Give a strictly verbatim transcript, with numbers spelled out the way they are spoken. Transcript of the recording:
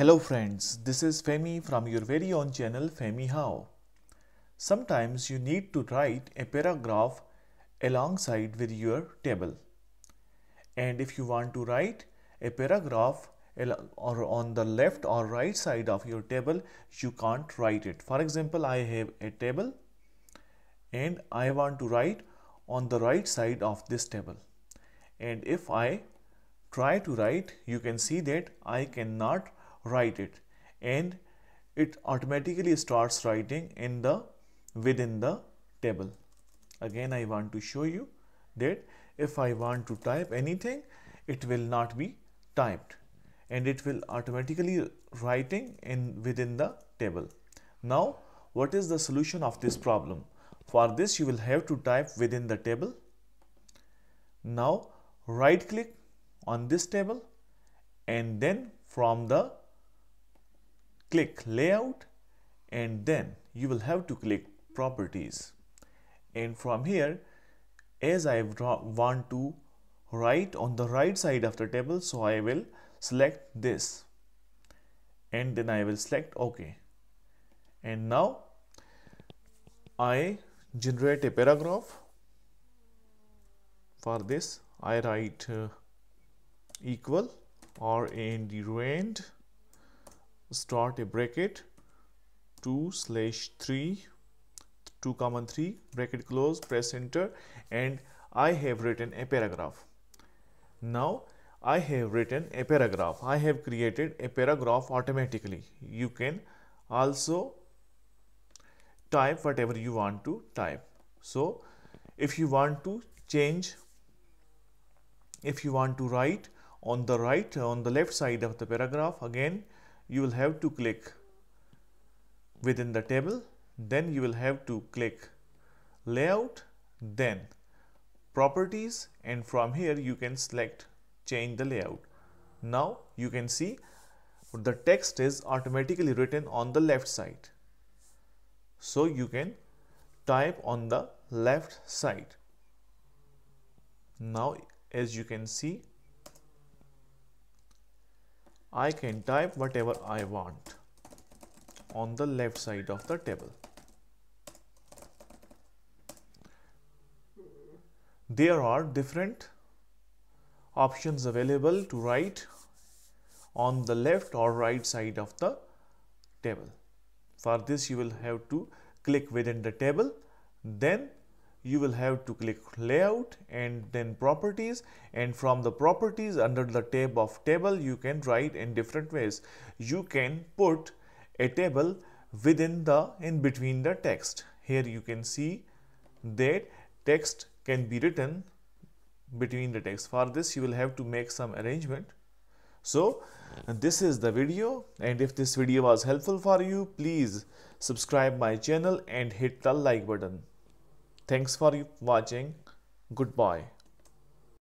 Hello friends, this is Femi from your very own channel Femi How. Sometimes you need to write a paragraph alongside with your table. And if you want to write a paragraph or on the left or right side of your table, you can't write it. For example, I have a table and I want to write on the right side of this table. And if I try to write, you can see that I cannot write it, and it automatically starts writing in the within the table. Again, I want to show you that if I want to type anything, it will not be typed and it will automatically writing in within the table. Now, what is the solution of this problem? For this, you will have to type within the table. Now, right click on this table and then from the click layout, and then you will have to click properties, and from here, as I want to write on the right side of the table, so I will select this and then I will select OK, and now I generate a paragraph. For this I write uh, equal or and rand, start a bracket, two slash three, two comma three, bracket close, press enter, and I have written a paragraph. Now I have written a paragraph. I have created a paragraph automatically. You can also type whatever you want to type. So if you want to change, if you want to write on the right on the left side of the paragraph, again you will have to click within the table, then you will have to click layout, then properties, and from here you can select change the layout. Now you can see the text is automatically written on the left side, so you can type on the left side. Now as you can see, I can type whatever I want on the left side of the table. There are different options available to write on the left or right side of the table. For this, you will have to click within the table, then you will have to click layout and then properties, and from the properties under the tab of table you can write in different ways. You can put a table within the in between the text. Here you can see that text can be written between the text. For this you will have to make some arrangement. So this is the video, and if this video was helpful for you, please subscribe my channel and hit the like button. Thanks for watching. Goodbye.